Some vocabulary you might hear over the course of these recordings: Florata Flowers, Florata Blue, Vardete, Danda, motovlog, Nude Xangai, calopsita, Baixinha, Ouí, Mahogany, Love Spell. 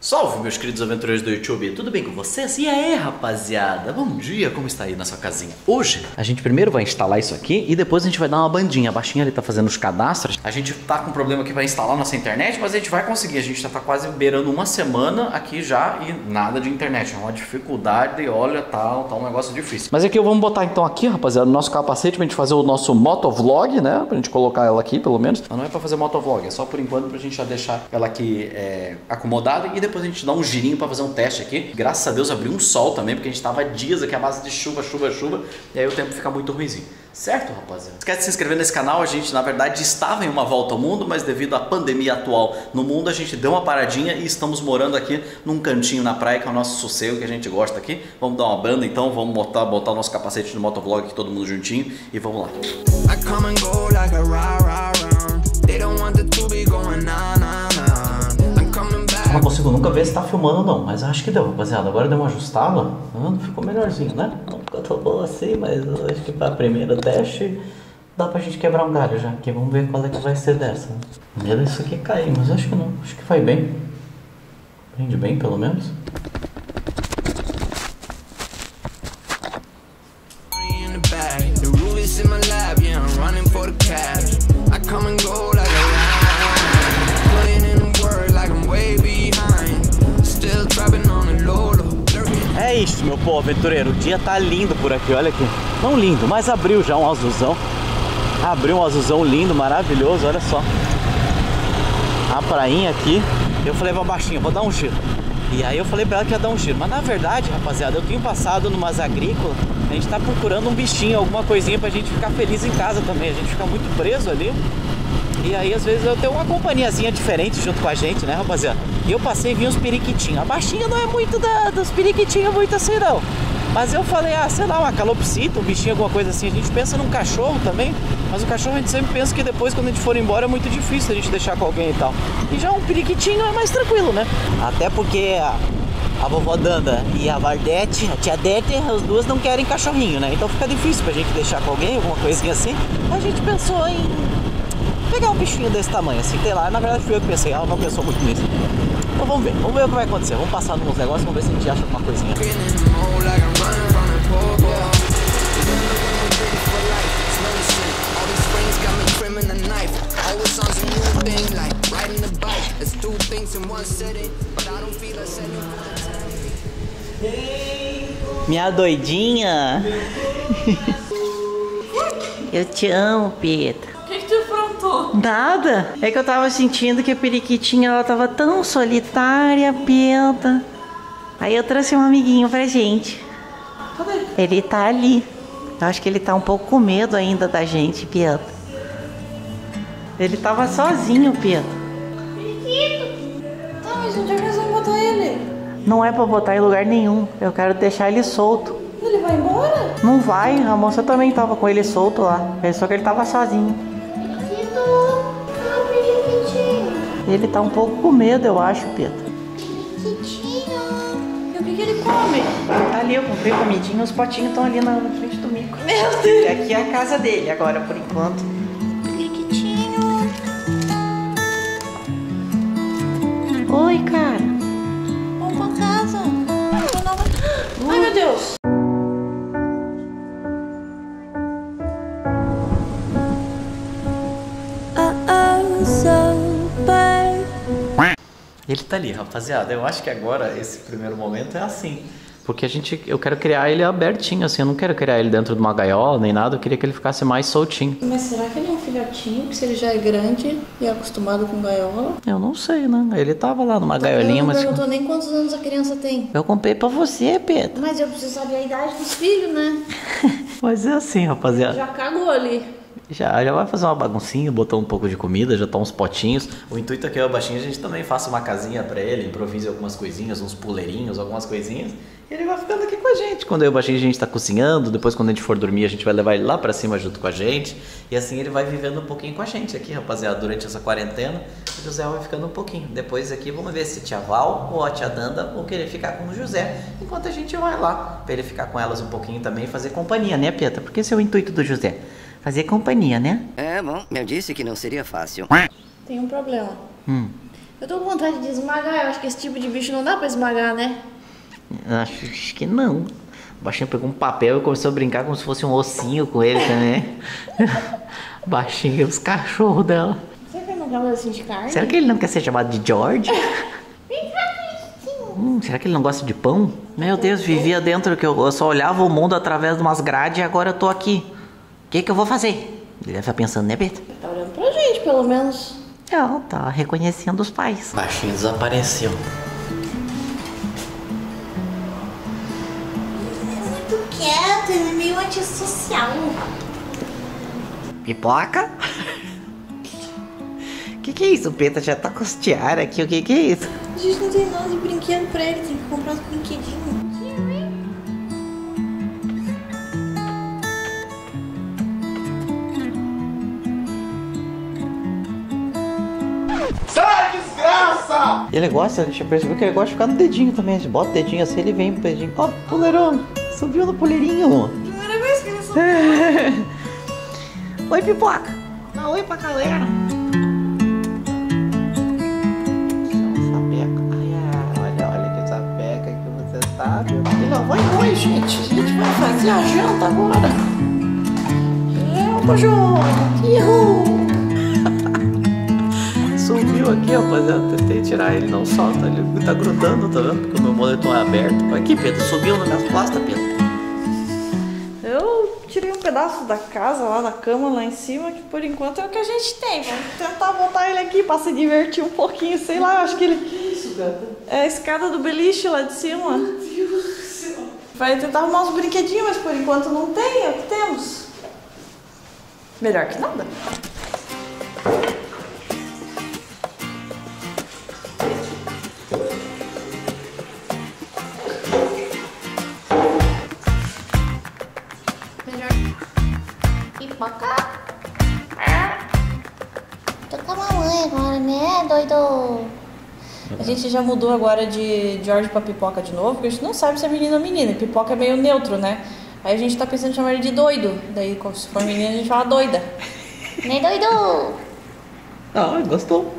Salve, meus queridos aventureiros do YouTube, tudo bem com vocês? E aí, rapaziada? Bom dia, como está aí na sua casinha? Hoje, a gente primeiro vai instalar isso aqui e depois a gente vai dar uma bandinha. A Baixinha ali tá fazendo os cadastros. A gente tá com problema aqui pra instalar nossa internet, mas a gente vai conseguir. A gente tá quase beirando uma semana aqui já e nada de internet. É uma dificuldade, olha, tá um negócio difícil. Mas aqui vamos botar então aqui, rapaziada, o nosso capacete pra gente fazer o nosso motovlog, né? Pra gente colocar ela aqui, pelo menos. Mas não é pra fazer motovlog, é só por enquanto pra gente já deixar ela aqui acomodada e depois a gente dá um girinho pra fazer um teste aqui. Graças a Deus abriu um sol também, porque a gente tava dias aqui à base de chuva, chuva, chuva, e aí o tempo fica muito ruimzinho. Certo, rapaziada? Não esquece de se inscrever nesse canal. A gente, na verdade, estava em uma volta ao mundo, mas devido à pandemia atual no mundo, a gente deu uma paradinha e estamos morando aqui num cantinho na praia, que é o nosso sossego, que a gente gosta aqui. Vamos dar uma banda, então. Vamos botar o nosso capacete no motovlog aqui, todo mundo juntinho, e vamos lá. Eu não consigo nunca ver se tá filmando não, mas acho que deu, rapaziada. Agora deu uma ajustada, ficou melhorzinho, né? Não ficou tão bom assim, mas acho que pra primeiro teste dá pra gente quebrar um galho já aqui. Vamos ver qual é que vai ser dessa. Primeiro isso aqui cair, mas acho que não, acho que vai bem. Prende bem, pelo menos. É isso, meu povo aventureiro, o dia tá lindo por aqui, olha aqui. Não lindo, mas abriu já um azulzão. Abriu um azulzão lindo, maravilhoso, olha só. A prainha aqui. Eu falei pra Baixinha, vou dar um giro. E aí eu falei pra ela que ia dar um giro. Mas na verdade, rapaziada, eu tenho passado numas agrícolas. A gente tá procurando um bichinho, alguma coisinha pra gente ficar feliz em casa também. A gente fica muito preso ali. E aí, às vezes, eu tenho uma companhiazinha diferente junto com a gente, né, rapaziada? E eu passei e vi uns periquitinhos. A Baixinha não é muito dos periquitinhos, muito assim, não. Mas eu falei, ah, sei lá, uma calopsita, um bichinho, alguma coisa assim. A gente pensa num cachorro também, mas o cachorro a gente sempre pensa que depois, quando a gente for embora, é muito difícil a gente deixar com alguém e tal. E já um periquitinho é mais tranquilo, né? Até porque a vovó Danda e a Vardete, a tia Dete, as duas não querem cachorrinho, né? Então fica difícil pra gente deixar com alguém, alguma coisinha assim. A gente pensou em pegar um bichinho desse tamanho, assim, sei lá, na verdade fui eu que pensei, ela não pensou muito nisso. Então vamos ver o que vai acontecer, vamos passar nos negócios, vamos ver se a gente acha alguma coisinha. Minha doidinha! Eu te amo, Pedro. Nada. É que eu tava sentindo que a periquitinha, ela tava tão solitária, Pedro. Aí eu trouxe um amiguinho pra gente. Cadê? Ele tá ali. Eu acho que ele tá um pouco com medo ainda da gente, Pedro. Ele tava sozinho, Pedro. Tá, mas onde é que nós vamos botar ele? Não é pra botar em lugar nenhum. Eu quero deixar ele solto. Ele vai embora? Não vai. A moça também tava com ele solto lá. Só que ele tava sozinho. Ele tá um pouco com medo, eu acho, Pedro. E o que ele come? Tá ali, eu comprei comidinha, os potinhos estão ali na frente do mico. Meu Deus! E aqui é a casa dele agora, por enquanto. Periquitinho. Oi, cara. Vamos pra casa. Ai, meu Deus! Ele tá ali, rapaziada. Eu acho que agora, esse primeiro momento é assim. Porque eu quero criar ele abertinho, assim. Eu não quero criar ele dentro de uma gaiola, nem nada. Eu queria que ele ficasse mais soltinho. Mas será que ele é um filhotinho? Porque se ele já é grande e é acostumado com gaiola? Eu não sei, né? Ele tava lá numa gaiolinha, mas... Eu não perguntou nem quantos anos a criança tem. Eu comprei pra você, Pedro. Mas eu preciso saber a idade dos filhos, né? Mas é assim, rapaziada. Já cagou ali. Já vai fazer uma baguncinha, botou um pouco de comida, já tá uns potinhos. O intuito aqui é o Baixinho, a gente também faça uma casinha pra ele, improvise algumas coisinhas, uns puleirinhos, algumas coisinhas. E ele vai ficando aqui com a gente. Quando eu e o Baixinho a gente tá cozinhando, depois quando a gente for dormir a gente vai levar ele lá pra cima junto com a gente. E assim ele vai vivendo um pouquinho com a gente aqui, rapaziada, durante essa quarentena. O José vai ficando um pouquinho. Depois aqui vamos ver se tia Val ou a tia Danda vão querer ficar com o José, enquanto a gente vai lá pra ele ficar com elas um pouquinho também e fazer companhia, né, Pietra? Porque esse é o intuito do José. Fazer companhia, né? É, bom, eu disse que não seria fácil. Tem um problema. Eu tô com vontade de esmagar, eu acho que esse tipo de bicho não dá pra esmagar, né? Acho que não. O Baixinha pegou um papel e começou a brincar como se fosse um ossinho com ele também. Baixinha e os cachorros dela. Será que ele não gosta assim de carne? Será que ele não quer ser chamado de George? Será que ele não gosta de pão? Meu Deus, vivia dentro que eu só olhava o mundo através de umas grades e agora eu tô aqui. O que que eu vou fazer? Ele deve estar pensando, né, Beto? Ele tá olhando pra gente, pelo menos. Não, tá reconhecendo os pais. Baixinho desapareceu. Muito quieto, ele é meio antissocial. Pipoca? Que é isso, Peta? Já tá com os tiara aqui, o que é isso? A gente não tem nada de brinquedo pra ele, tem que comprar uns brinquedinhos. Sai, desgraça! Ele gosta, deixa eu perceber que ele gosta de ficar no dedinho também. Você bota o dedinho assim, ele vem pro dedinho. Ó, oh, puleirão! Subiu no puleirinho! Primeira vez que ele subiu! Oi, Pipoca! Dá oi pra galera! Não, vai embora, gente. A gente vai fazer a janta agora. Opa, João! Subiu aqui, rapaziada. Tentei tirar ele, não solta. Ele tá grudando, tá vendo? Porque o meu moletom é aberto. Olha aqui, Pedro. Subiu nas minhas costas, Pedro. Eu tirei um pedaço da casa lá, da cama lá em cima, que por enquanto é o que a gente tem. Vamos tentar botar ele aqui pra se divertir um pouquinho. Sei lá, eu acho que ele... Que isso, gata? É a escada do beliche lá de cima. Meu Deus do céu. Vai tentar arrumar uns brinquedinhos, mas por enquanto não tem. É o que temos. Melhor que nada. Melhor. Pipoca. Tô com a mamãe agora, né, doido? A gente já mudou agora de George pra Pipoca de novo, porque a gente não sabe se é menino ou menina. Pipoca é meio neutro, né? Aí a gente tá pensando em chamar ele de doido. Daí, se for menina, a gente fala doida. Né, doido? Ah, gostou.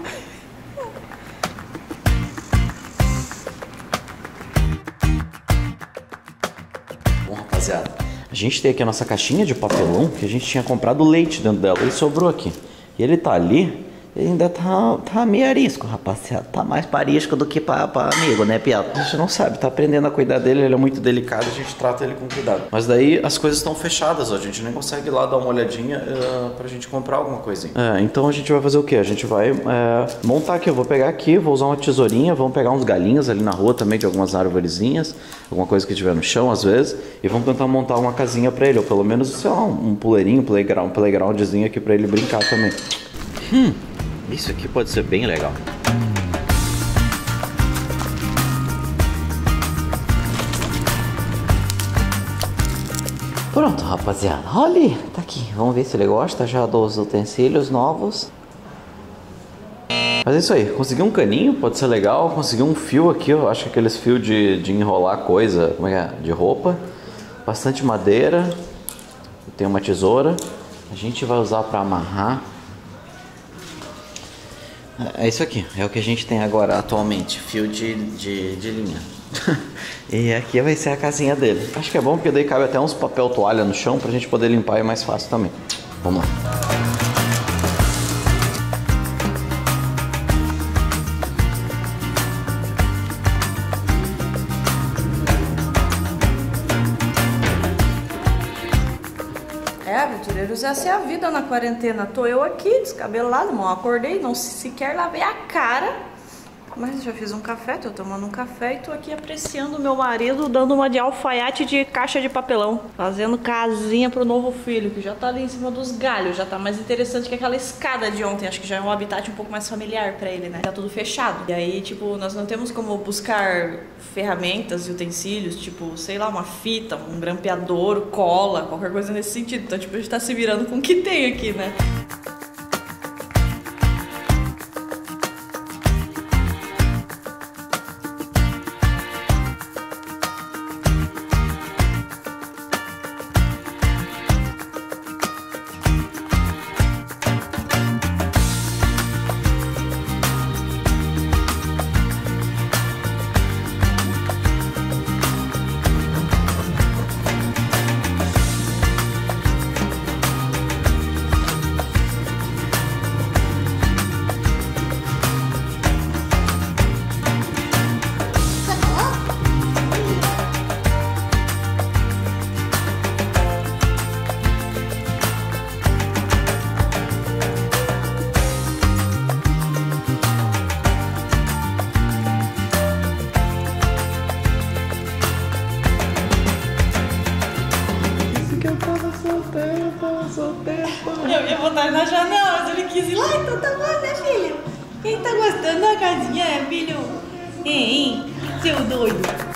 Bom, rapaziada, a gente tem aqui a nossa caixinha de papelão, que a gente tinha comprado leite dentro dela e sobrou aqui. E ele tá ali... Ainda tá meio arisco, rapaziada. Tá mais pra arisco do que pra amigo, né, Piato? A gente não sabe, tá aprendendo a cuidar dele. Ele é muito delicado, a gente trata ele com cuidado. Mas daí as coisas estão fechadas, ó. A gente nem consegue ir lá dar uma olhadinha pra gente comprar alguma coisinha. É, então a gente vai fazer o quê? A gente vai montar aqui. Eu vou pegar aqui, vou usar uma tesourinha. Vamos pegar uns galinhos ali na rua também, de algumas arvorezinhas. Alguma coisa que tiver no chão, às vezes. E vamos tentar montar uma casinha pra ele. Ou pelo menos, sei lá, um puleirinho, um playgroundzinho aqui pra ele brincar também. Isso aqui pode ser bem legal. Pronto, rapaziada. Olha, tá aqui. Vamos ver se ele gosta já dos utensílios novos. Mas é isso aí. Consegui um caninho, pode ser legal. Consegui um fio aqui, eu acho que aqueles fios de enrolar coisa, como é que é? De roupa. Bastante madeira. Eu tenho uma tesoura. A gente vai usar pra amarrar. É isso aqui, é o que a gente tem agora atualmente, fio de linha. E aqui vai ser a casinha dele. Acho que é bom porque daí cabe até uns papel toalha no chão pra gente poder limpar e é mais fácil também. Vamos lá. Aventureiros, essa é a vida na quarentena. Tô eu aqui, descabelado, mal acordei, não sequer lavei a cara. Mas já fiz um café, tô tomando um café e tô aqui apreciando o meu marido, dando uma de alfaiate de caixa de papelão. Fazendo casinha pro novo filho, que já tá ali em cima dos galhos, já tá mais interessante que aquela escada de ontem. Acho que já é um habitat um pouco mais familiar pra ele, né? Tá tudo fechado. E aí, tipo, nós não temos como buscar ferramentas e utensílios, tipo, sei lá, uma fita, um grampeador, cola, qualquer coisa nesse sentido. Então, tipo, a gente tá se virando com o que tem aqui, né? solteira. Eu ia botar na janela, mas ele quis ir lá, então tá bom, né, filho? Quem tá gostando da casinha é filho? Hein, seu doido?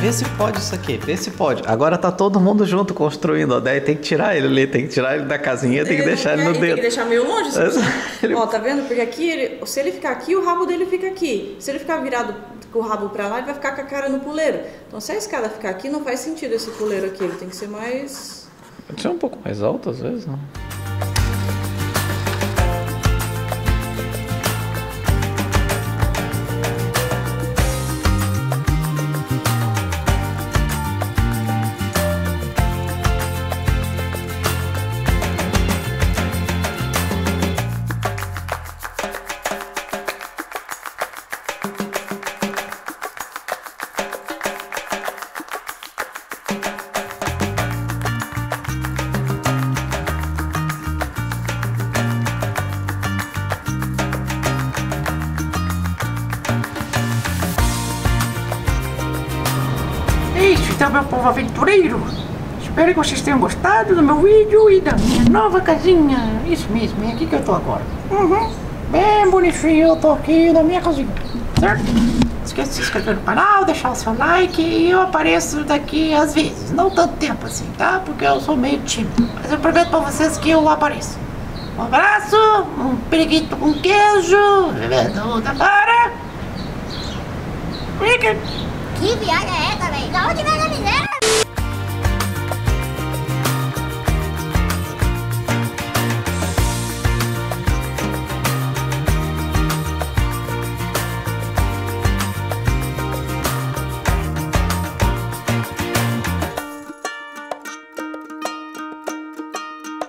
Vê se pode isso aqui, vê se pode. Agora tá todo mundo junto construindo, ó. Daí tem que tirar ele ali, tem que tirar ele da casinha, tem que deixar ele no dedo. Tem que deixar meio longe. Ele... Ó, tá vendo? Porque aqui, ele... se ele ficar aqui, o rabo dele fica aqui. Se ele ficar virado com o rabo pra lá, ele vai ficar com a cara no puleiro. Então se a escada ficar aqui, não faz sentido esse puleiro aqui. Ele tem que ser mais... Pode ser um pouco mais alto às vezes, não? Então, meu povo aventureiro, espero que vocês tenham gostado do meu vídeo e da minha nova casinha. Isso mesmo, é aqui que eu tô agora. Bem bonitinho, eu tô aqui na minha casinha, certo? Não esqueça de se inscrever no canal, deixar o seu like, e eu apareço daqui às vezes, não tanto tempo assim, tá? Porque eu sou meio tímido, mas eu prometo pra vocês que eu apareço. Um abraço, um periguito com queijo, da para. Que viagem é essa, velho? Da onde vem a miséria?